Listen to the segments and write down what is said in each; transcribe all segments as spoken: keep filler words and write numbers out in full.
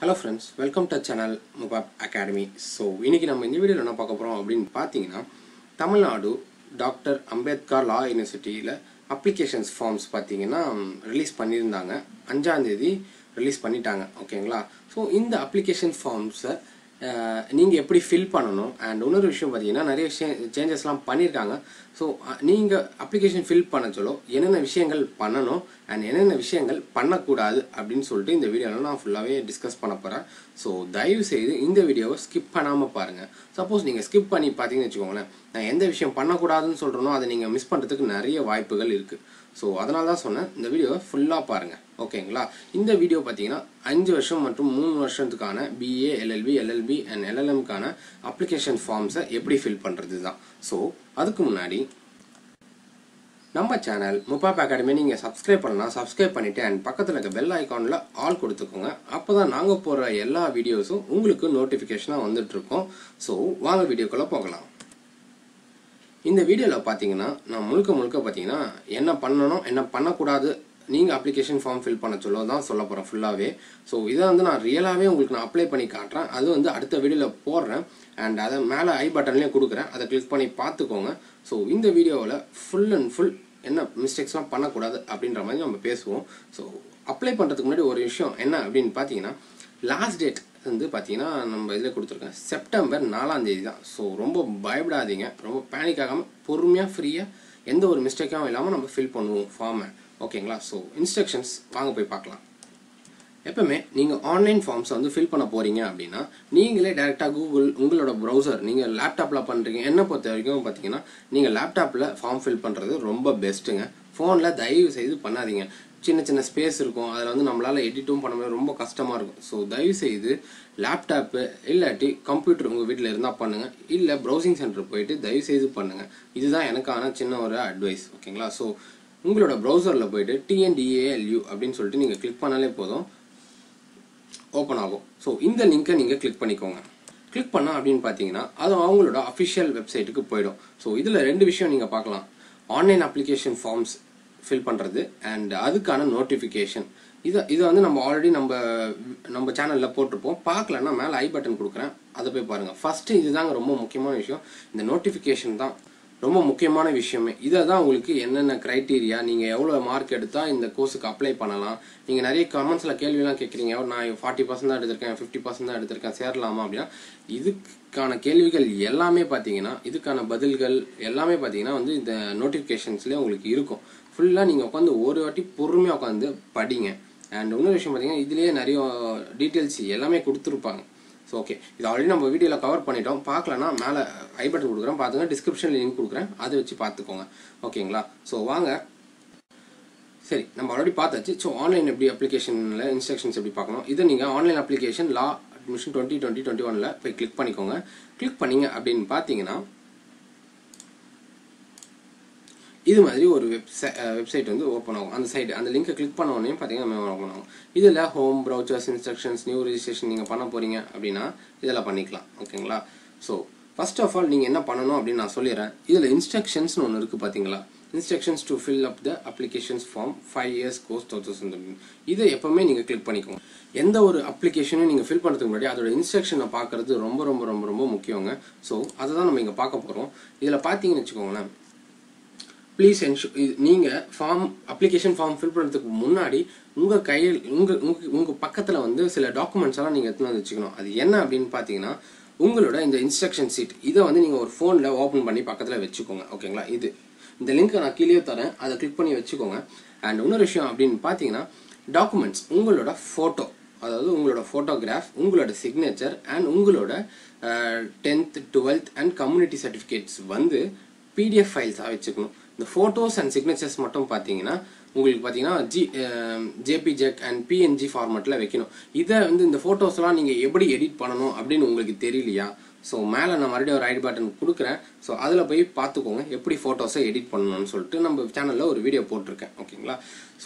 Hello friends, welcome to our channel Mupab Academy. So, we are going to video about Tamil Nadu Dr Ambedkar Law University applications forms release pannirundanga five release pannitaanga. Okay, so in the application forms uh, you can fill pannanum and another issue pathina changes la panniranga. So neenga application fill panna solo enna vishayangal pannanum and enna vishayangal panna koodadhu appdin solli indha video la na full ave discuss panna poran. So dive seidhu indha video skip pannama paarenga. Suppose neenga skip panni paathinga vechukongala na endha vishayam panna koodadhu nu solrano adha neenga miss pandradhukku nariya vaaypugal irukku. So adanaladha sonna indha video full ah paarenga. Okayla indha video pathina five varsham mattum three varshathukana B A L L B L L B and L L M kana application forms eppadi fill pandradhu da. So adukku munadi நம்ம channel Mupab Academy நீங்க subscribe பண்ணலாம். Subscribe பண்ணிட்டு and பக்கத்துல இருக்க bell ஐகான்ல all கொடுத்துக்கோங்க. அப்பதான் நாங்க போற எல்லா வீடியோஸும் உங்களுக்கு நோட்டிஃபிகேஷனா வந்துட்டு இருக்கும். சோ வாங்க வீடியோக்குள்ள போகலாம். இந்த வீடியோல பாத்தீங்கன்னா நான் முழுக்க முழுக்க பாத்தீங்கன்னா என்ன பண்ணணும் என்ன பண்ண கூடாது நீங்க application form fill பண்ண சொல்லதான் சொல்ல போறேன் ஃபுல்லாவே. சோ இத வந்து நான் ரியலாவே உங்களுக்கு நான் அப்ளை பண்ணி காட்றேன். அது வந்து அடுத்த வீடியோல போடுறேன் and அத மேல ஐ பட்டன்லயே கொடுக்கிறேன். அத கிளிக் பண்ணி பாத்துக்கோங்க. சோ இந்த வீடியோல full and full என்ன மிஸ்டேக்ஸ்லாம் பண்ண கூடாது அப்படின்ற மாதிரி நம்ம பேசுவோம். சோ அப்ளை பண்றதுக்கு முன்னாடி ஒரு விஷயம் என்ன அப்படினு பாத்தீங்கன்னா லாஸ்ட் டேட் வந்து பாத்தீங்கன்னா நம்ம இதுல கொடுத்திருக்கோம் செப்டம்பர் நாலாம் தேதி தான். சோ ரொம்ப பயப்படாதீங்க, ரொம்ப பானிக் ஆகாம பொறுமையா ஃப்ரீயா எந்த ஒரு மிஸ்டேக்காவும் இல்லாம நம்ம ஃபில் பண்ணுவோம் ஃபார்மை. ஓகேங்களா? சோ இன்ஸ்ட்ரக்ஷன்ஸ் வாங்க போய் பார்க்கலாம். எப்பவுமே நீங்க ஆன்லைன் ஃபார்ம்ஸ் வந்து ஃபில் பண்ண போறீங்க அப்படின்னா நீங்களே டைரக்டா கூகுள் உங்களோட browser நீங்க லேப்டாப்ல பண்றீங்க என்ன பொறுத்த வரைக்கும் பாத்தீங்கன்னா நீங்க லேப்டாப்ல ஃபார்ம் ஃபில் பண்றது ரொம்ப பெஸ்ட்ங்க. ஃபோன்ல தயவு செய்து பண்ணாதீங்க. சின்ன சின்ன ஸ்பேஸ் இருக்கும், அதுல வந்து நம்மளால எடிட்டும் பண்ண முடியாது, ரொம்ப கஷ்டமா இருக்கும். சோ தயவு செய்து லேப்டாப் இல்லாட்டி கம்ப்யூட்டர் உங்க வீட்ல இருந்தா பண்ணுங்க, இல்ல browsing சென்டர் போயிட்டு தயவு செய்து பண்ணுங்க. இதுதான் எனக்கான சின்ன ஒரு அட்வைஸ். ஓகேங்களா? சோ உங்களோட browserல போயிட்டு t n d a l u அப்படினு சொல்லிட்டு நீங்க கிளிக் பண்ணாலே போதும் ஓபன் ஆகும். சோ இந்த லிங்கை நீங்க கிளிக் பண்ணிக்கோங்க. கிளிக் பண்ணா அப்படினு பாத்தீங்கன்னா அது அவங்களோட ஆபீஷியல் வெப்சைட்டுக்கு போய்டும். சோ இதுல ரெண்டு விஷயம் நீங்க பார்க்கலாம். ஆன்லைன் அப்ளிகேஷன் ஃபார்ம்ஸ் ஃபில் பண்றது and அதுக்கான நோட்டிஃபிகேஷன். இது இது வந்து நம்ம ஆல்ரெடி நம்ம நம்ம சேனல்ல போட்டுருப்போம். பார்க்கலன்னா மேல ஐ பட்டன் கொடுக்கிறேன், அதை போய் பாருங்க. ஃபர்ஸ்ட் இதுதாங்க ரொம்ப முக்கியமான விஷயம். இந்த நோட்டிஃபிகேஷன் தான் ரொம்ப முக்கியமான விஷயமே. இததான் உங்களுக்கு என்னென்ன கிரைட்டீரியா, நீங்க எவ்வளவு மார்க் எடுத்தா இந்த கோர்ஸுக்கு அப்ளை பண்ணலாம். நீங்க நிறைய கமெண்ட்ஸ்ல கேள்வி எல்லாம் கேக்குறீங்க, நான் forty percent தான் எடுத்திருக்கேன், fifty percent தான் எடுத்திருக்கேன், சேரலாமா அப்படின்னா இதுக்கான கேள்விகள் எல்லாமே பாத்தீங்கன்னா இதுக்கான பதில்கள் எல்லாமே பாத்தீங்கன்னா வந்து இந்த நோட்டிபிகேஷன்ஸ்லயே உங்களுக்கு இருக்கும். ஃபுல்லா நீங்க உட்காந்து ஒரு வாட்டி பொறுமையா உட்காந்து படிங்க. அண்ட் இன்னொரு விஷயம் பாத்தீங்கன்னா இதுலயே நிறைய டீடைல்ஸ் எல்லாமே கொடுத்துருப்பாங்க. ஸோ ஓகே, இது ஆல்ரெடி நம்ம வீடியோவில் கவர் பண்ணிட்டோம். பார்க்கலன்னா மேலே ஐ பட்டன் கொடுக்குறேன், பார்த்துங்க. டிஸ்கிரிப்ஷனில் லிங்க் கொடுக்குறேன், அதை வச்சு பார்த்துக்கோங்க. ஓகேங்களா? ஸோ வாங்க, சரி நம்ம ஆல்ரெடி பார்த்தாச்சு. ஸோ ஆன்லைன் எப்படி அப்ளிகேஷனில் இன்ஸ்ட்ரக்ஷன்ஸ் எப்படி பார்க்கணும், இதை நீங்கள் ஆன்லைன் அப்ளிகேஷன் லா அட்மிஷன் டுவெண்ட்டி டுவெண்ட்டி டுவெண்ட்டி ஒன்ல போய் கிளிக் பண்ணிக்கோங்க. கிளிக் பண்ணிங்க அப்படின்னு பார்த்தீங்கன்னா இது மாதிரி ஒரு வெப்சை வெப்சைட் வந்து ஓப்பன் ஆகும். அந்த சைடு அந்த லிங்கை கிளிக் பண்ண உடனே பார்த்தீங்கன்னா ஓப்பன் ஆகும். இதில் home, browsers, instructions, new registration நீங்கள் பண்ண போகிறீங்க அப்படின்னா இதெல்லாம் பண்ணிக்கலாம். ஓகேங்களா? ஸோ ஃபர்ஸ்ட் ஆஃப் ஆல் நீங்கள் என்ன பண்ணணும் அப்படின்னு நான் சொல்லிடுறேன். இதில் இன்ஸ்ட்ரக்ஷன்ஸ்னு ஒன்று இருக்குது பார்த்தீங்களா? Instructions to fill up the applications form five years course two thousand. இதை எப்பவுமே நீங்கள் கிளிக் பண்ணிக்கோங்க. எந்த ஒரு அப்ளிகேஷனும் நீங்கள் ஃபில் பண்ணுறதுக்கு முன்னாடி அதோட இன்ஸ்ட்ரக்ஷனை பார்க்கறது ரொம்ப ரொம்ப ரொம்ப ரொம்ப முக்கியங்க. ஸோ அதை தான் நம்ம இங்கே பார்க்க போகிறோம். இதில் பார்த்தீங்கன்னு வச்சுக்கோங்களேன், ப்ளீஸ் என்ஷூர் நீங்கள் ஃபார்ம் அப்ளிகேஷன் ஃபார்ம் ஃபில் பண்ணுறதுக்கு முன்னாடி உங்கள் கையில் உங்கள் உங்கள் உங்கள் பக்கத்தில் வந்து சில டாக்குமெண்ட்ஸ் எல்லாம் நீங்கள் எடுத்துன்னு வந்து வச்சுக்கணும். அது என்ன அப்படின்னு பார்த்தீங்கன்னா உங்களோட இந்த இன்ஸ்ட்ரக்ஷன் சீட் இதை வந்து நீங்கள் ஒரு ஃபோனில் ஓப்பன் பண்ணி பக்கத்தில் வச்சுக்கோங்க. ஓகேங்களா? இது இந்த லிங்க்கை நான் கீழே தரேன், அதை கிளிக் பண்ணி வச்சுக்கோங்க. அண்ட் இன்னொரு விஷயம் அப்படின்னு பார்த்தீங்கன்னா டாக்குமெண்ட்ஸ் உங்களோட ஃபோட்டோ, அதாவது உங்களோட ஃபோட்டோகிராஃப், உங்களோட சிக்னேச்சர் அண்ட் உங்களோட tenth twelfth and community certificates வந்து பிடிஎஃப் ஃபைல்ஸாக வச்சுக்கணும். இந்த ஃபோட்டோஸ் அண்ட் சிக்னேச்சர்ஸ் மட்டும் பார்த்தீங்கன்னா உங்களுக்கு பார்த்தீங்கன்னா ஜி ஜேபிஜெக் அண்ட் பிஎன்ஜி ஃபார்மேட்டில் வைக்கணும். இதை வந்து இந்த ஃபோட்டோஸ்லாம் நீங்கள் எப்படி எடிட் பண்ணணும் அப்படின்னு உங்களுக்கு தெரியலையா? So மேல நான் மறுபடியும் ரைட் பட்டன் குடுக்குறேன் சோ அதுல போய் பாத்துக்கோங்க எப்படி போட்டோஸை எடிட் பண்ணனும்னு சொல்லிட்டு நம்ம சேனல்ல ஒரு வீடியோ போட்டுருக்கேன் ஓகேங்களா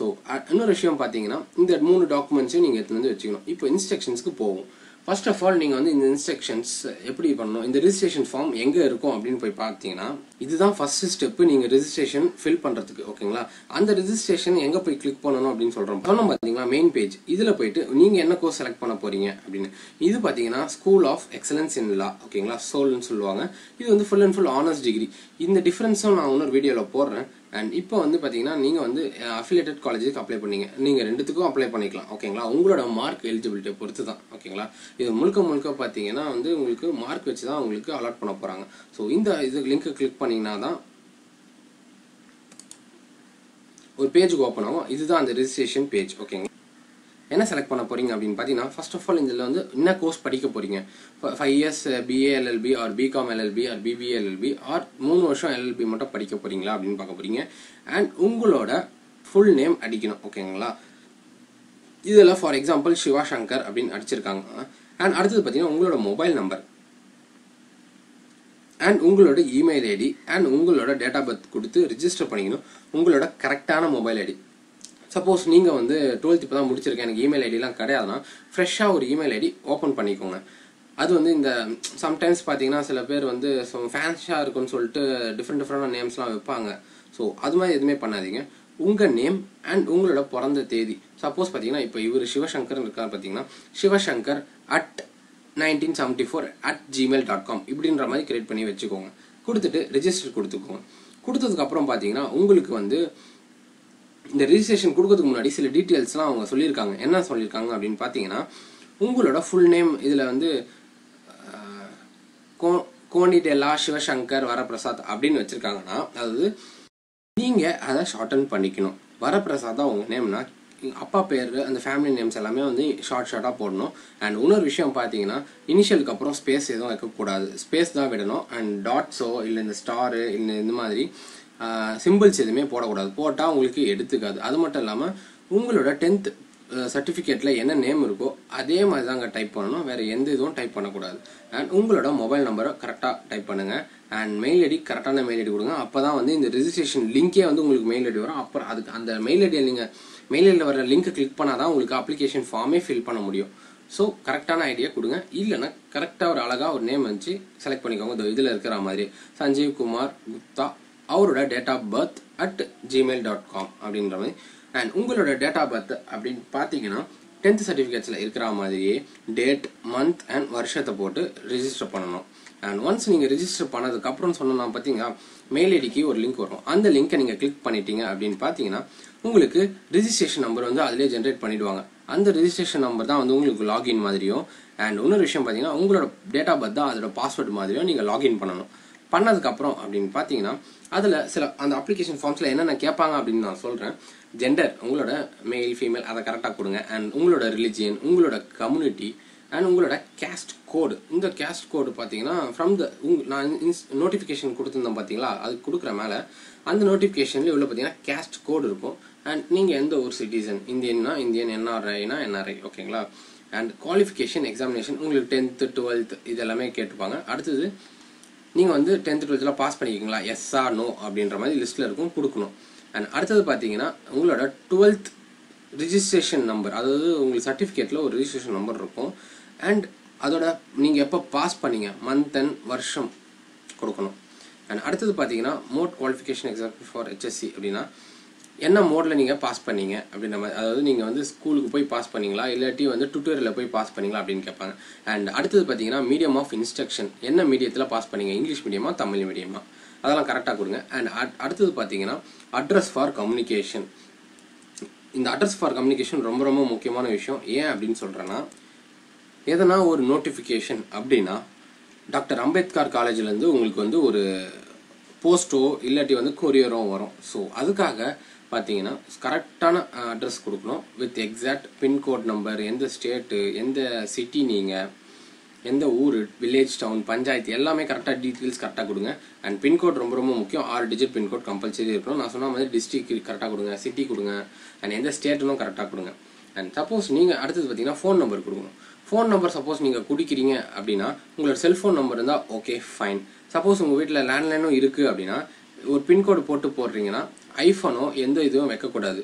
சோ இன்னொரு விஷயம் பாத்தீங்கன்னா இந்த மூணு டாக்குமெண்ட்ஸையும் நீங்க எடுத்து வந்து வெச்சுக்கணும் இப்போ இன்ஸ்ட்ரக்ஷன்ஸ்க்கு போவோம் First of all, நீங்க வந்து இந்த இன்ஸ்ட்ரக்ஷன்ஸ் எப்படி பண்ணனும் இந்த ரெஜிஸ்ட்ரேஷன் ஃபார்ம் எங்க இருக்கும் அப்படினு போய் பாத்தீங்கன்னா இதுதான் ஃபர்ஸ்ட் ஸ்டெப் நீங்க ரெஜிஸ்ட்ரேஷன் fill பண்றதுக்கு ஓகேங்களா அந்த ரெஜிஸ்ட்ரேஷன் எங்க போய் கிளிக் பண்ணனும் அப்படினு சொல்றோம் சொன்னா பாத்தீங்களா மெயின் பேஜ் இதுல போய்ட்டு நீங்க என்ன கோர்ஸ் செலக்ட் பண்ண போறீங்க அப்படினு இது பாத்தீங்கன்னா School of Excellence in Law ஓகேங்களா SOL னு சொல்வாங்க இது வந்து full and full honors degree இந்த டிஃபரன்ஸும் நான் இன்னொரு வீடியோல போடுறேன் And இப்போ வந்து பாத்தீங்கன்னா நீங்க வந்து affiliated colleges அப்ளை பண்ணீங்க நீங்க ரெண்டுத்துக்கும் அப்ளை பண்ணிக்கலாம் ஓகேங்களா உங்களோட மார்க் எலிஜிபிலிட்டி பொறுத்து தான் ஓகேங்களா இது முழுக்க முழுக்க பாத்தீங்கன்னா வந்து உங்களுக்கு மார்க் வெச்சு தான் உங்களுக்கு அலாட் பண்ண போறாங்க சோ இந்த இது லிங்க் கிளிக் பண்ணீங்கனா தான் ஒரு பேஜ் ஓபன் ஆகும் இதுதான் அந்த ரெஜிஸ்ட்ரேஷன் பேஜ் ஓகேங்களா என்ன செலக்ட் பண்ண போறீங்க அப்படினு பாத்தீனா ஃபர்ஸ்ட் ஆஃப் ஆல் இதுல வந்து என்ன கோர்ஸ் படிக்க போறீங்க five years B A L L B or B Com L L B or B B L L B or three வருஷம் L L B மட்டும் படிக்க போறீங்களா அப்படினு பார்க்க போறீங்க and உங்களோட full name அடிக்கணும் ஓகேங்களா இதெல்லாம் ஃபார் எக்ஸாம்பிள் சிவா சங்கர் அப்படினு அடிச்சிருக்காங்க and அடுத்து பாத்தீனா உங்களோட மொபைல் நம்பர் and உங்களோட ஈமெயில் ஐடி and உங்களோட டேட் ஆஃப் பர்த் கொடுத்து ரெஜிஸ்டர் பண்ணிக்கணும் உங்களோட கரெக்ட்டான மொபைல் ஐடி Suppose நீங்க வந்து twelfth இப்பதான் முடிச்சிருக்கீங்க எனக்கு ஈமெயில் ஐடிலாம் கிடையாதுனா ஃப்ரெஷா ஒரு ஈமெயில் ஐடி ஓபன் பண்ணிக்கோங்க அது வந்து இந்த சம்டைம்ஸ் பாத்தீங்கன்னா சில பேர் வந்து ஃபேன்ஷா இருக்குன்னு சொல்லிட்டு டிஃபரண்ட் டிஃபரண்டான நேம்ஸ்லாம் வைப்பாங்க சோ அது மாதிரி எதுமே பண்ணாதீங்க உங்க நேம் and உங்களோட பிறந்த தேதி சப்போஸ் பாத்தீங்கன்னா இப்போ இவரு சிவசங்கர் இருக்கார் பாத்தீங்கன்னா Sivasankar at nineteen seventy-four at gmail dot com இப்படின்ற மாதிரி கிரியேட் பண்ணி வெச்சுக்கோங்க கொடுத்துட்டு ரெஜிஸ்டர் கொடுத்துக்கோங்க கொடுத்ததுக்கு அப்புறம் பாத்தீங்கன்னா உங்களுக்கு வந்து இந்த ரெஜிஸ்ட்ரேஷன் கொடுக்கிறதுக்கு முன்னாடி சில டீடைல்ஸ்லாம் அவங்க சொல்லிருக்காங்க என்ன சொல்லிருக்காங்க அப்படினு பாத்தீங்கன்னா உங்களோட full name இதுல வந்து கோண்டிடேலா சிவசங்கர் வரப்பிரசாத் அப்படினு வச்சிருக்காங்கன்னா அதாவது நீங்க அத ஷார்ட்டன் பண்ணிக்கணும் வரப்பிரசாத் தான் உங்க நேம்னா அப்பா பேர் அந்த ஃபேமிலி நேம்ஸ் எல்லாமே வந்து ஷார்ட் ஷார்ட்டா போடணும் and இன்னொரு விஷயம் பாத்தீங்கன்னா இனிஷியலுக்கு அப்புறம் ஸ்பேஸ் எதுவும் வைக்க கூடாது ஸ்பேஸ் தான் விடணும் and டாட்ஸோ இல்ல இந்த ஸ்டார் இல்ல இந்த மாதிரி சிம்பிள்ஸ் எதுமே போட கூடாது போட்டா உங்களுக்கு எடுத்துக்காது அது மட்டும் இல்லாம உங்களோட tenth சர்டிபிகேட்ல என்ன நேம் இருக்கோ அதே மாதிரி தான்ங்க டைப் பண்ணனும் வேற எந்த இதுவும் டைப் பண்ண கூடாது and உங்களோட மொபைல் நம்பரை கரெக்ட்டா டைப் பண்ணுங்க and மெயில் ஐடி கரெக்ட்டான மெயில் ஐடி கொடுங்க அப்பதான் வந்து இந்த ரெஜிஸ்ட்ரேஷன் லிங்க்கே வந்து உங்களுக்கு மெயில் ஐடி வரும் அப்புறம் அதுக்கு அந்த மெயில் ஐடியை நீங்க மெயில் ஐடில வர லிங்க் கிளிக் பண்ணாதான் உங்களுக்கு அப்ளிகேஷன் ஃபார்மே fill பண்ண முடியும் சோ கரெக்ட்டான ஐடியா கொடுங்க இல்லனா கரெக்ட்டா ஒரு அழகா ஒரு நேம் வந்து செலக்ட் பண்ணிக்கோங்க இதுல இருக்குற மாதிரி சஞ்சீவ் குமார் குப்தா அவரோட date of birth at Gmail dot com அப்படின்ற மாதிரி அண்ட் உங்களோட டேட் ஆஃப் பர்த் அப்படின்னு பாத்தீங்கன்னா டென்த் சர்டிஃபிகேட்ஸ்ல இருக்கிற மாதிரியே டேட் மந்த் அண்ட் வருஷத்தை போட்டு ரெஜிஸ்டர் பண்ணணும் அண்ட் ஒன்ஸ் நீங்க ரெஜிஸ்டர் பண்ணதுக்கு அப்புறம் சொன்னா பாத்தீங்கன்னா மெயில் ஐடிக்கு ஒரு லிங்க் வரும் அந்த லிங்கை நீங்க கிளிக் பண்ணிட்டீங்க அப்படின்னு பாத்தீங்கன்னா உங்களுக்கு ரெஜிஸ்ட்ரேஷன் நம்பர் வந்து அதிலே ஜெனரேட் பண்ணிடுவாங்க அந்த ரெஜிஸ்ட்ரேஷன் நம்பர் தான் வந்து உங்களுக்கு லாகின் மாதிரியும் அண்ட் இன்னொரு விஷயம் பாத்தீங்கன்னா உங்களோட டேட் ஆஃப் பர்த் தான் அதோட பாஸ்வேர்ட் மாதிரியும் நீங்க லாகின் பண்ணணும் பண்ணதுக்கு அப்புறம் அப்படின்னு பாத்தீங்கன்னா அதுல சில அந்த அப்ளிகேஷன் ஃபார்ம்ஸ்ல என்னென்ன கேட்பாங்க அப்படின்னு நான் சொல்றேன் ஜெண்டர் உங்களோட மேல் ஃபீமேல் அதை கரெக்டா கொடுங்க அண்ட் உங்களோட ரிலிஜியன் உங்களோட கம்யூனிட்டி அண்ட் உங்களோட கேஸ்ட் கோடு இந்த கேஸ்ட் கோடு பாத்தீங்கன்னா ஃப்ரம் த நான் நோட்டிபிகேஷன் கொடுத்திருந்தேன் பாத்தீங்களா அது கொடுக்குற மேல அந்த நோட்டிபிகேஷன்ல உள்ள பாத்தீங்கன்னா கேஸ்ட் கோடு இருக்கும் அண்ட் நீங்க எந்த ஒரு சிட்டிசன் இந்தியன்னா இந்தியன் என்ஆர்ஐனா என்ஆர்ஐ ஓகேங்களா அண்ட் குவாலிஃபிகேஷன் எக்ஸாமினேஷன் உங்களுக்கு டென்த் டுவெல்த் இது எல்லாமே கேட்டுப்பாங்க அடுத்தது நீங்க வந்து tenth twelfthல பாஸ் பண்ணிக்கீங்களா yes or no அப்படின்ற மாதிரி லிஸ்ட்ல இருக்கும் கொடுக்கணும் and அடுத்து பாத்தீங்கன்னா உங்களோட twelfth ரெஜிஸ்ட்ரேஷன் நம்பர் அதாவது உங்க சர்டிபிகேட்ல ஒரு ரெஜிஸ்ட்ரேஷன் நம்பர் இருக்கும் and அதோட நீங்க எப்ப பாஸ் பண்ணீங்க month and வருஷம் கொடுக்கணும் and அடுத்து பாத்தீங்கன்னா mode qualification example for H S C அப்படினா என்ன மோட்ல நீங்க பாஸ் பண்ணீங்க அப்படின்ற மாதிரி அதாவது நீங்க வந்து ஸ்கூலுக்கு போய் பாஸ் பண்ணீங்களா இல்லாட்டி வந்து ட்யூட்டோரியல்ல போய் பாஸ் பண்ணீங்களா அப்படினு கேட்பாங்க and அடுத்து பாத்தீங்கன்னா மீடியம் ஆஃப் இன்ஸ்ட்ரக்ஷன் என்ன மீடியத்துல பாஸ் பண்ணீங்க இங்கிலீஷ் மீடியமா தமிழ் மீடியமா அதெல்லாம் கரெக்ட்டா கொடுங்க and அடுத்து பாத்தீங்கன்னா அட்ரஸ் ஃபார் கம்யூனிகேஷன் இந்த அட்ரஸ் ஃபார் கம்யூனிகேஷன் ரொம்ப ரொம்ப முக்கியமான விஷயம் ஏன் அப்படினு சொல்றேன்னா எதனா ஒரு நோட்டிபிகேஷன் அப்படினா டாக்டர் அம்பேத்கர் காலேஜ்ல இருந்து உங்களுக்கு வந்து ஒரு போஸ்டோ இல்லாட்டி வந்து கொரியரோ வரும் சோ அதுக்காக பாத்தீங்கன்னா கரெக்ட்டான அட்ரஸ் கொடுக்கணும் with exact pin code number எந்த ஸ்டேட் எந்த சிட்டி நீங்க எந்த ஊர் வில்லேஜ் டவுன் பஞ்சாயத்து எல்லாமே கரெக்ட்டா டீடைல்ஸ் கரெக்ட்டா கொடுங்க and பின் கோட் ரொம்ப ரொம்ப முக்கியம் ஆறு டிஜிட் பின் கோட் கம்பல்சரி இருக்கணும் நான் சொன்ன மாதிரி டிஸ்ட்ரிக்ட் கரெக்ட்டா கொடுங்க சிட்டி கொடுங்க and எந்த ஸ்டேட்னும் கரெக்ட்டா கொடுங்க And suppose நீங்க அடுத்து பார்த்தீங்கன்னா ஃபோன் நம்பர் கொடுக்கணும். ஃபோன் நம்பர் சப்போஸ் நீங்கள் குடிக்கிறீங்க அப்படின்னா உங்களோட செல்ஃபோன் நம்பர் இருந்தால் ஓகே ஃபைன். சப்போஸ் உங்கள் வீட்டில் லேண்ட்லைனும் இருக்குது அப்படின்னா ஒரு பின்கோடு போட்டு போடுறீங்கன்னா ஐஃபோனோ எந்த இதுவும் வைக்கக்கூடாது.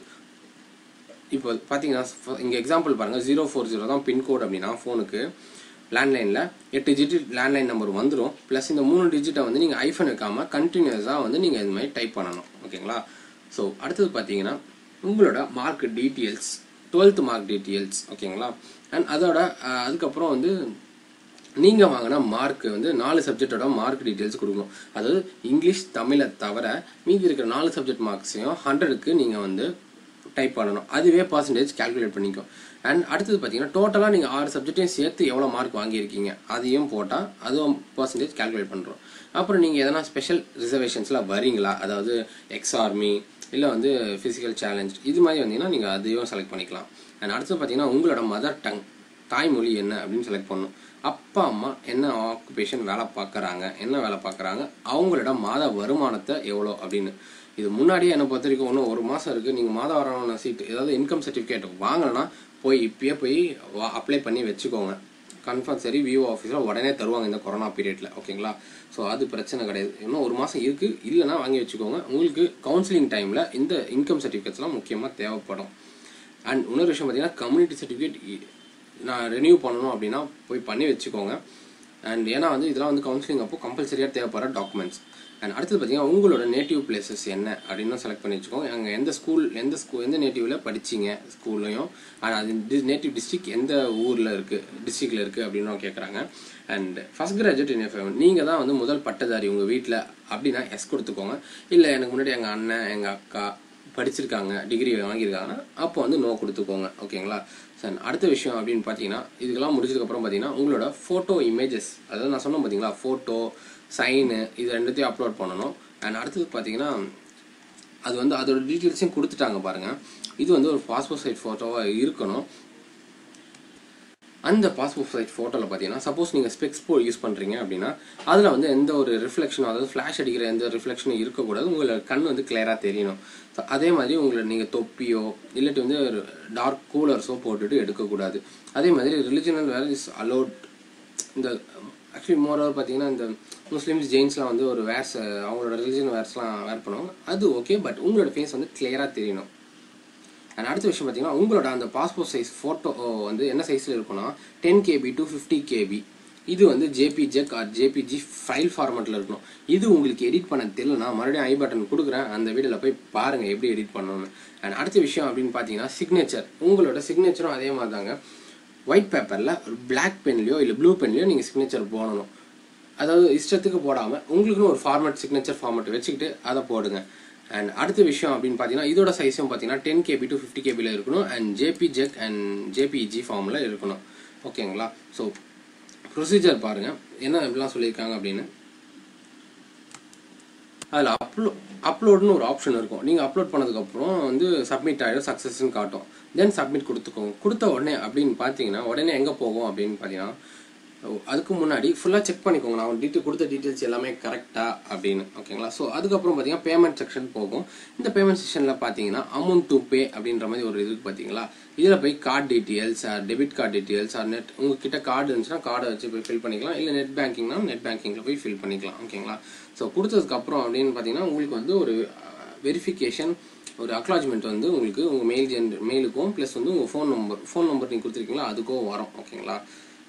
இப்போ பார்த்தீங்கன்னா இங்கே எக்ஸாம்பிள் பாருங்கள், ஜீரோ ஃபோர் ஜீரோ தான் பின்கோடு அப்படின்னா ஃபோனுக்கு லேண்ட்லைனில் எட்டு டிஜிட் லேண்ட்லைன் நம்பர் வந்துடும். ப்ளஸ் இந்த மூணு டிஜிட்டை வந்து நீங்கள் ஐஃபோன் வைக்காமல் கண்டினியூஸாக வந்து நீங்கள் இது மாதிரி டைப் பண்ணணும். ஓகேங்களா? ஸோ அடுத்தது பார்த்தீங்கன்னா உங்களோட mark details, twelfth mark details. ஓகேங்களா? அண்ட் அதோட அதுக்கப்புறம் வந்து நீங்கள் வாங்கினா மார்க்கு வந்து நாலு சப்ஜெக்டோட மார்க் டீட்டெயில்ஸ் கொடுக்கணும். அதாவது இங்கிலீஷ் தமிழை தவிர மீதி இருக்கிற நாலு சப்ஜெக்ட் மார்க்ஸையும் ஹண்ட்ரடுக்கு நீங்கள் வந்து டைப் பண்ணணும். அதுவே பர்சன்டேஜ் கால்குலேட் பண்ணிக்கோ. அண்ட் அடுத்தது பார்த்தீங்கன்னா டோட்டலாக நீங்கள் ஆறு சப்ஜெக்டையும் சேர்த்து எவ்வளோ மார்க் வாங்கியிருக்கீங்க அதையும் போட்டால் அதுவும் பர்சன்டேஜ் கால்குலேட் பண்ணுறோம். அப்புறம் நீங்கள் எதனா ஸ்பெஷல் ரிசர்வேஷன்ஸில் வரீங்களா, அதாவது எக்ஸ் ஆர்மி இல்லை வந்து ஃபிசிக்கல் சேலஞ்ச், இது மாதிரி வந்தீங்கன்னா நீங்கள் அதையும் செலக்ட் பண்ணிக்கலாம். அண்ட் அடுத்தது பார்த்தீங்கன்னா உங்களோட மதர் டங், தாய்மொழி என்ன அப்படின்னு செலக்ட் பண்ணணும். அப்பா அம்மா என்ன ஆக்குபேஷன் வேலை பார்க்குறாங்க, என்ன வேலை பார்க்குறாங்க, அவங்களோட மாத வருமானத்தை எவ்வளோ அப்படின்னு. இது முன்னாடியே என்னை பொறுத்த வரைக்கும் ஒன்றும் ஒரு மாதம் இருக்குது, நீங்கள் மாத வருமான சீட்டு ஏதாவது இன்கம் சர்டிஃபிகேட் வாங்கலைன்னா போய் இப்பயே போய் அப்ளை பண்ணி வச்சுக்கோங்க. கம்பல்சரி விஓ ஆஃபீஸில் உடனே தருவாங்க இந்த கொரோனா பீரியடில். ஓகேங்களா? ஸோ அது பிரச்சனை கிடையாது. இன்னும் ஒரு மாதம் இருக்குது, இல்லைனா வாங்கி வச்சுக்கோங்க. உங்களுக்கு கவுன்சிலிங் டைமில் இந்த இன்கம் சர்டிஃபிகேட்ஸ்லாம் முக்கியமாக தேவைப்படும். அண்ட் இன்னொரு விஷயம் பார்த்தீங்கன்னா கம்யூனிட்டி சர்டிஃபிகேட் நான் ரெனியூ பண்ணணும் அப்படின்னா போய் பண்ணி வச்சுக்கோங்க. அண்ட் ஏன்னா வந்து இதெல்லாம் வந்து கவுன்சிலிங் அப்போ கம்பல்சரியாக தேவைப்படுற டாக்குமெண்ட்ஸ். அண்ட் அடுத்தது பார்த்தீங்கன்னா உங்களோட நேட்டிவ் பிளேசஸ் என்ன அப்படின்னு செலக்ட் பண்ணி வச்சுக்கோங்க. அங்கே எந்த ஸ்கூல், எந்த ஸ்கூ எந்த நேட்டிவில் படிச்சிங்க ஸ்கூல்லையும், ஆனால் அது நேட்டிவ் டிஸ்ட்ரிக் எந்த ஊரில் இருக்குது, டிஸ்ட்ரிக்டில் இருக்குது அப்படின்னு கேட்குறாங்க. அண்ட் ஃபஸ்ட் கிராஜுவேட் யூனிஃபார்ம் நீங்கள் தான் வந்து முதல் பட்டதாரி உங்கள் வீட்டில் அப்படின்னா எஸ் கொடுத்துக்கோங்க. இல்லை எனக்கு முன்னாடி எங்கள் அண்ணன் எங்கள் அக்கா படிச்சிருக்காங்க, டிகிரி வாங்கியிருக்காங்கன்னா அப்போ வந்து நோ கொடுத்துக்கோங்க. ஓகேங்களா? சார் அடுத்த விஷயம் அப்படின்னு பார்த்தீங்கன்னா இதுக்கெல்லாம் முடிச்சதுக்கப்புறம் பார்த்தீங்கன்னா உங்களோட ஃபோட்டோ இமேஜஸ், அதாவது நான் சொன்னேன் பார்த்தீங்களா ஃபோட்டோ சைனு, இது ரெண்டுத்தையும் அப்லோட் பண்ணணும். அண்ட் அடுத்தது பார்த்தீங்கன்னா அது வந்து அதோட டீட்டெயில்ஸையும் கொடுத்துட்டாங்க பாருங்கள். இது வந்து ஒரு பாஸ்போர்ட் சைஸ் ஃபோட்டோவாக இருக்கணும். அந்த பாஸ்போர்ட் சைஸ் ஃபோட்டோவில் பார்த்தீங்கன்னா சப்போஸ் நீங்கள் ஸ்பெக்ஸ் போ யூஸ் பண்ணுறீங்க அப்படின்னா அதில் வந்து எந்த ஒரு ரிஃப்ளெக்ஷனும், அதாவது ஃப்ளாஷ் அடிக்கிற எந்த ரிஃப்ளெக்ஷனும் இருக்கக்கூடாது. உங்களோட கண் வந்து கிளியராக தெரியணும். அதே மாதிரி உங்களை நீங்கள் தொப்பியோ இல்லாட்டி வந்து ஒரு டார்க் கூலர்ஸோ போட்டுட்டு எடுக்கக்கூடாது. அதே மாதிரி ரிலிஜியனல் வேர் இஸ் அலோட். இந்த ஆக்சுவலி மோரோவர் பார்த்தீங்கன்னா இந்த முஸ்லீம்ஸ் ஜெயின்ஸ்லாம் வந்து ஒரு வேர்ஸ் அவங்களோட ரிலிஜியன் வேர்ஸ்லாம் வேர் பண்ணுவாங்க. அது ஓகே, பட் உங்களோட ஃபேஸ் வந்து கிளியராக தெரியணும். அண்ட் அடுத்த விஷயம் பார்த்தீங்கன்னா உங்களோட அந்த பாஸ்போர்ட் சைஸ் ஃபோட்டோ வந்து என்ன சைஸில் இருக்குன்னா ten KB to fifty KB. இது வந்து ஜேபிஜெக் ஆர் ஜேபிஜி ஃபைல் ஃபார்மேட்டில் இருக்கணும். இது உங்களுக்கு எடிட் பண்ண தெரியலனா மறுபடியும் ஐ பட்டன் கொடுக்குறேன், அந்த வீடியோவில் போய் பாருங்கள் எப்படி எடிட் பண்ணணும்னு. அண்ட் அடுத்த விஷயம் அப்படின்னு பார்த்தீங்கன்னா சிக்னேச்சர். உங்களோட சிக்னேச்சரும் அதே மாதிரி தாங்க. ஒயிட் பேப்பரில் ஒரு பிளாக் பென்லையோ இல்லை ப்ளூ பென்லையோ நீங்கள் சிக்னேச்சர் போடணும். அதாவது இஷ்டத்துக்கு போடாமல் உங்களுக்குன்னு ஒரு ஃபார்மேட், சிக்னேச்சர் ஃபார்மேட் வச்சுக்கிட்டு அதை போடுங்க. அண்ட் அடுத்த விஷயம் அப்படின்னு பார்த்தீங்கன்னா இதோட சைஸும் பார்த்தீங்கன்னா டென் கேபி டு ஃபிஃப்டி கேபியில் இருக்கணும். And JPEG and JPEG ஃபார்மில் இருக்கணும். ஓகேங்களா? ஸோ ப்ரொசீஜர் பாருங்கள் என்ன எப்படிலாம் சொல்லியிருக்காங்க அப்படின்னு. அதில் அப்லோ அப்லோடுன்னு ஒரு ஆப்ஷன் இருக்கும். நீங்கள் அப்லோட் பண்ணதுக்கப்புறம் வந்து சப்மிட் ஆகிடும், சக்ஸஸ்ன்னு காட்டும். தென் சப்மிட் கொடுத்துக்கோங்க. கொடுத்த உடனே அப்படின்னு பார்த்தீங்கன்னா உடனே எங்கே போகும் அப்படின்னு பார்த்தீங்கன்னா அதுக்கு முன்னாடி ஃபுல்லாக செக் பண்ணிக்கோங்க நான் டீட்டெயில் கொடுத்த டீட்டெயில்ஸ் எல்லாமே கரெக்டாக அப்படின்னு. ஓகேங்களா? ஸோ அதுக்கப்புறம் பார்த்தீங்கன்னா பேமெண்ட் செக்ஷன் போகும். இந்த பேமெண்ட் செக்ஷனில் பார்த்தீங்கன்னா அமௌண்ட் டு பே அப்படின்ற மாதிரி ஒரு இதுக்கு பார்த்தீங்களா, இதில் போய் card details or debit card details or net, உங்ககிட்ட கார்டு இருந்துச்சுன்னா கார்டை வச்சு போய் ஃபில் பண்ணிக்கலாம். இல்லை நெட் பேங்கிங்னா நெட் பேங்கிங்கில் போய் ஃபில் பண்ணிக்கலாம். ஓகேங்களா? ஸோ கொடுத்ததுக்கப்புறம் அப்படின்னு பார்த்தீங்கன்னா உங்களுக்கு வந்து ஒரு வெரிஃபிகேஷன், ஒரு அக்னாலஜ்மெண்ட் வந்து உங்களுக்கு உங்கள் மெயில் ஜென் மெயிலுக்கும் ப்ளஸ் வந்து உங்கள் ஃபோன் நம்பர் ஃபோன் நம்பர் நீங்கள் கொடுத்துருக்கீங்களா அதுக்கும் வரும். ஓகேங்களா?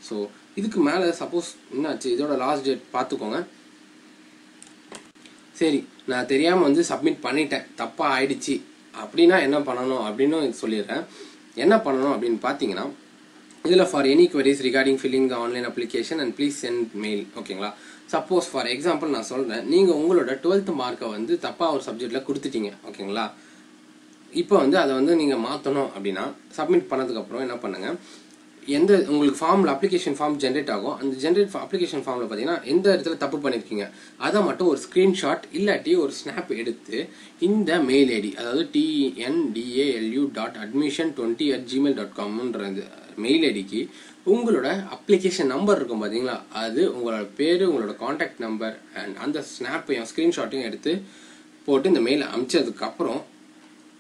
ஸோ இதுக்கு மேலே சப்போஸ் என்னாச்சு இதோட லாஸ்ட் டேட் பார்த்துக்கோங்க. சரி, நான் தெரியாமல் வந்து சப்மிட் பண்ணிட்டேன், தப்பாக ஆயிடுச்சு அப்படின்னா என்ன பண்ணணும் அப்படின்னு சொல்லிடுறேன். என்ன பண்ணணும் அப்படின்னு பார்த்தீங்கன்னா இதில் for any queries regarding filling the online application and please send mail. ஓகேங்களா? சப்போஸ் ஃபார் எக்ஸாம்பிள் நான் சொல்கிறேன், நீங்கள் உங்களோட டுவெல்த் மார்க்கை வந்து தப்பாக ஒரு சப்ஜெக்டில் கொடுத்துட்டீங்க. ஓகேங்களா? இப்போ வந்து அதை வந்து நீங்கள் மாற்றணும் அப்படின்னா சப்மிட் பண்ணதுக்கப்புறம் என்ன பண்ணுங்கள், எந்த உங்களுக்கு ஃபார்மில் அப்ளிகேஷன் ஃபார்ம் ஜென்ரேட் ஆகும் அந்த ஜென்ரேட் அப்ளிகேஷன் ஃபார்மில் பார்த்தீங்கன்னா எந்த இடத்துல தப்பு பண்ணியிருக்கீங்க அதை மட்டும் ஒரு ஸ்க்ரீன்ஷாட் இல்லாட்டி ஒரு ஸ்னாப் எடுத்து இந்த மெயில் ஐடி, அதாவது T N D A L U dot admission twenty at Gmail dot காம்ன்றது மெயில் ஐடிக்கு உங்களோட அப்ளிகேஷன் நம்பர் இருக்கும் பார்த்தீங்களா, அது உங்களோட பேர் உங்களோட காண்டாக்ட் நம்பர் அண்ட் அந்த ஸ்னாப்பையும் ஸ்க்ரீன்ஷாட்டையும் எடுத்து போட்டு இந்த மெயில் அனுப்பிச்சதுக்கப்புறம்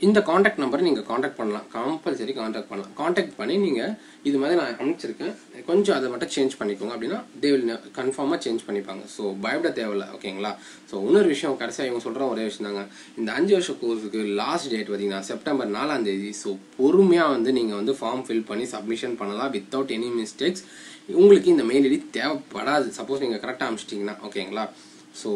இந்த காண்டாக்ட் நம்பரை நீங்கள் காண்டாக்ட் பண்ணலாம், கம்பல்சரி காண்டாக்ட் பண்ணலாம். காண்டாக்ட் பண்ணி நீங்கள் இது மாதிரி நான் அனுப்பிச்சிருக்கேன், கொஞ்சம் அதை மட்டும் சேஞ்ச் பண்ணிக்கோங்க அப்படின்னா தே வில் கன்ஃபார்மாக சேஞ்ச் பண்ணிப்பாங்க. ஸோ பயப்பட தேவையில்லை, ஓகேங்களா. ஸோ இன்னொரு விஷயம் கடைசியாக இவங்க சொல்கிற ஒரே விஷயம் தாங்க, இந்த அஞ்சு வருஷ கோர்ஸுக்கு லாஸ்ட் டேட் பார்த்தீங்கன்னா செப்டம்பர் நாலாம் தேதி. ஸோ பொறுமையாக வந்து நீங்கள் வந்து ஃபார்ம் ஃபில் பண்ணி சப்மிஷன் பண்ணலாம் வித்தவுட் எனி மிஸ்டேக்ஸ். உங்களுக்கு இந்த மெயில் ஐடி தேவைப்படாது சப்போஸ் நீங்கள் கரெக்டாக அனுப்பிச்சிட்டிங்கன்னா, ஓகேங்களா. ஸோ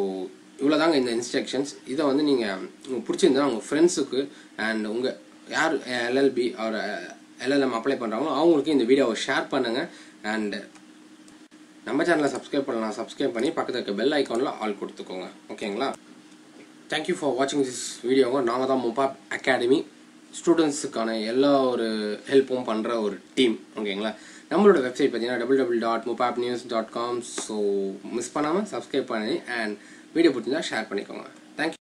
இவ்வளோதாங்க இந்த இன்ஸ்ட்ரக்ஷன்ஸ். இதை வந்து நீங்கள் பிடிச்சிருந்தா உங்கள் ஃப்ரெண்ட்ஸுக்கு அண்ட் உங்கள் யார் எல்எல்பி அவர் எல்எல்எம் அப்ளை பண்ணுறாங்களோ அவங்களுக்கு இந்த வீடியோவை ஷேர் பண்ணுங்கள். அண்ட் நம்ம சேனலை சப்ஸ்கிரைப் பண்ணலாம், சப்ஸ்கிரைப் பண்ணி பக்கத்தில் இருக்க பெல் ஐக்கானில் ஆல் கொடுத்துக்கோங்க, ஓகேங்களா. தேங்க்யூ ஃபார் வாட்சிங் திஸ் வீடியோங்க. நாம தான் முபாப் அகாடமி ஸ்டூடெண்ட்ஸுக்கான எல்லா ஒரு ஹெல்ப்பும் பண்ணுற ஒரு டீம், ஓகேங்களா. நம்மளோட வெப்சைட் பார்த்தீங்கன்னா W W W dot Mupab news dot com. So miss பண்ணாமல் சப்ஸ்கிரைப் பண்ணி அண்ட் வீடியோ பிடிச்சிருந்தா ஷேர் பண்ணிக்கோங்க. தேங்க்யூ.